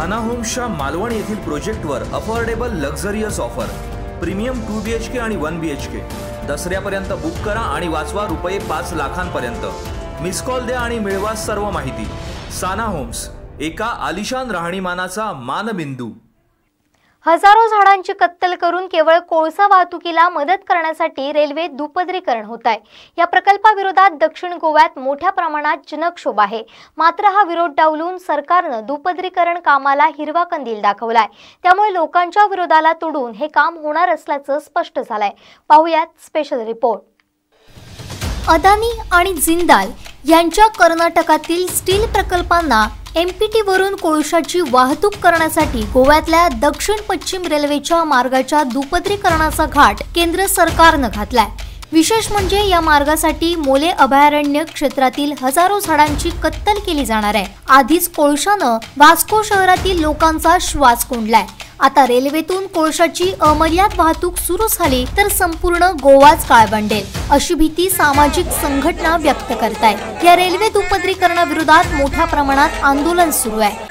साना होम्सच्या मालवण येथील प्रोजेक्टवर affordable luxurious offer, premium 2 BHK आणि 1 BHK दसऱ्यापर्यंत बुक करा आणि वाचवा ₹5 लाखांपर्यंत। मिस कॉल द्या आणि मिळवा सर्व माहिती। साना होम्स, एका आलिशान राहणीमानाचा मानबिंदू। हजारो झाडांची कत्तल करून केवळ कोळसा वाहतुकीला मदत करण्यासाठी रेल्वे दुपदरीकरण होत आहे। या प्रकल्पाविरोधात दक्षिण गोव्यात मोठ्या प्रमाणात जनक्षोभ आहे। मात्र हा विरोध डावलून सरकारने दुपदरीकरण कामाला हिरवा कंदील दाखवलाय। त्यामुळे लोकांच्या विरोधाला तोडून हे काम होणार असल्याचं स्पष्ट झालंय। पाहूयात स्पेशल रिपोर्ट। अदानी आणि जिंदाल यांच्या कर्नाटकातील स्टील प्रकल्पांना MPT वरून कोळशाची वाहतूक करण्यासाठी गोव्यातल्या दक्षिण पश्चिम रेल्वेच्या मार्गाच्या दुपदरीकरणाचा घाट केंद्र सरकारनं घातलाय। विशेष म्हणजे या मार्गासाठी मोले अभयारण्य क्षेत्रातील हजारो झाडांची कत्तल केली जाणार आहे। आधीच कोळशानं वास्को शहरातील लोकांचा श्वास कोंडलाय। आता रेल्वेतून कोळशाची अमर्याद वाहतूक सुरू झाली तर संपूर्ण गोवाच काळबंडेल अशी भीती सामाजिक संघटना व्यक्त करतायत। या रेल्वे दुपदरीकरणा विरोधात मोठ्या प्रमाणात आंदोलन सुरू आहे।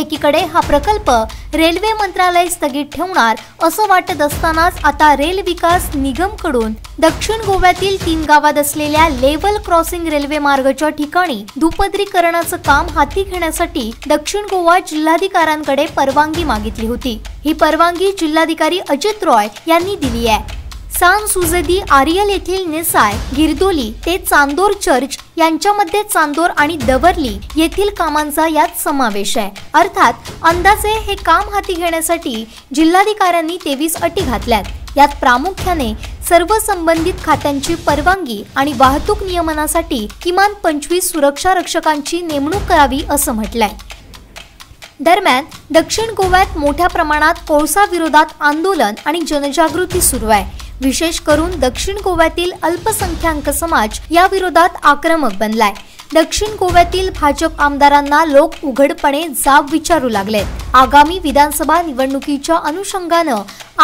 एकीकडे हा प्रकल्प रेल्वे मंत्रालय स्थगित ठेवणार असं वाटत असतानाच आता रेल विकास निगम कडून दक्षिण गोव्यातील 3 गावात असलेल्या लेव्हल क्रॉसिंग रेल्वे मार्गाच्या ठिकाणी दुपदरीकरणाचं काम हाती घेण्यासाठी दक्षिण गोवा जिल्हाधिकाऱ्यांकडे परवानगी मागितली होती। ही परवानगी जिल्हाधिकारी अजित रॉय यांनी दिली आहे। सान सुजेदी आरियल येथील नेसाय गिरदोली ते चांदोर चर्च यांच्यामध्ये चांदोर आणि दवर्ली येथील कामांचा यात समावेश आहे। अर्थात अंदाजे हे काम हाती घेण्यासाठी जिल्हाधिकाऱ्यांनी 23 अटी घातल्यात। यात प्रामुख्याने सर्व संबंधित खात्यांची परवानगी आणि वाहतूक नियमनासाठी किमान 25 सुरक्षा रक्षकांची नेमणूक करावी असं म्हटलंय। दरम्यान दक्षिण गोव्यात मोठ्या प्रमाणात कोळसा विरोधात आंदोलन आणि जनजागृती सुरू आहे। विशेष करून दक्षिण गोव्यातील अल्पसंख्याक समाज या विरोधात आक्रमक बनलाय। दक्षिण गोव्यातील भाजप आमदारांना लोक उघडपणे जाब विचारू लागलेत। आगामी विधानसभा निवडणुकीच्या अनुषंगानं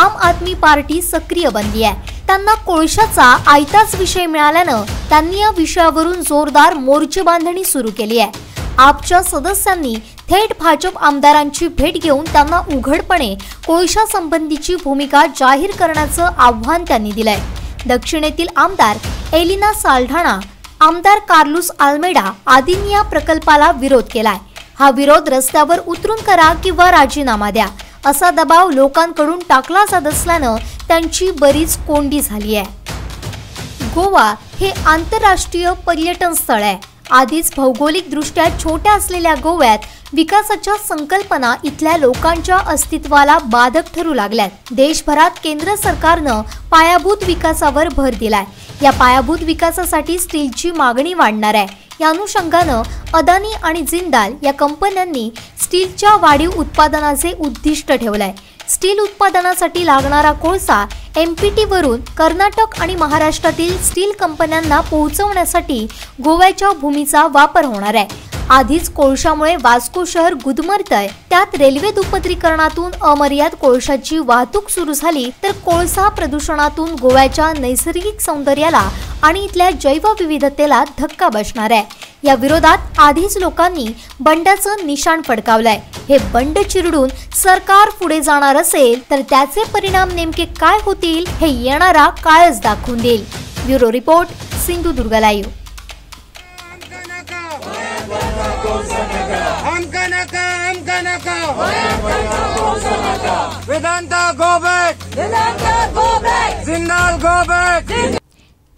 आम आदमी पार्टी सक्रिय बनली आहे। त्यांना कोळशाचा आयताच विषय मिळाल्यानं त्यांनी या विषयावरून जोरदार मोर्चे बांधणी सुरू केली आहे। आपच्या सदस्यांनी थेट भाजप आमदारांची भेट घेऊन त्यांना उघडपणे कोळशा संबंधीची भूमिका जाहीर करण्याचं आव्हान त्यांनी दिलंय। दक्षिणेतील आमदार एलिना साल्ढाणा, आमदार कार्लोस आल्मेडा आदींनी या प्रकल्पाला विरोध केलाय। हा विरोध रस्त्यावर उतरून करा किंवा राजीनामा द्या असा दबाव लोकांकडून टाकला जात असल्यानं त्यांची बरीच कोंडी झाली आहे। गोवा हे आंतरराष्ट्रीय पर्यटन स्थळ आहे। आधीच भौगोलिकदृष्ट्या छोट्या असलेल्या गोव्यात विकासाच्या संकल्पना इथल्या लोकांच्या अस्तित्वाला बाधक ठरू लागल्यात। देशभरात केंद्र सरकारनं पायाभूत विकासावर भर दिलाय। या पायाभूत विकासासाठी स्टीलची मागणी वाढणार आहे। या अनुषंगानं अदानी आणि जिंदाल या कंपन्यांनी स्टीलच्या वाढीव उत्पादनाचे उद्दिष्ट ठेवलंय। स्टील उत्पादनासाठी लागणारा कोळसा MPT वरून कर्नाटक आणि महाराष्ट्रातील स्टील कंपन्यांना पोहोचवण्यासाठी गोव्याच्या भूमीचा वापर होणार आहे। आधीच कोळशामुळे वास्को शहर गुदमरतंय, त्यात रेल्वे दुपदरीकरणातून अमर्याद कोळशाची वाहतूक सुरू झाली तर कोळसा प्रदूषणातून गोव्याच्या नैसर्गिक सौंदर्याला आणि इथल्या जैवविविधतेला धक्का बसणार आहे। या विरोधात आधीच लोकांनी बंडाचं निशाण फडकावलंय। हे बंड चिरडून सरकार पुढे जाणार असेल तर त्याचे परिणाम नेमके काय होतील हे येणारा काळच दाखवून देईल। Bureau report, Sindhudurg live.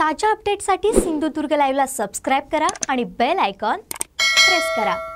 ताजा अपडेट्ससाठी सिंधुदुर्ग लाईव्हला सबस्क्राईब करा आणि बेल आयकॉन प्रेस करा।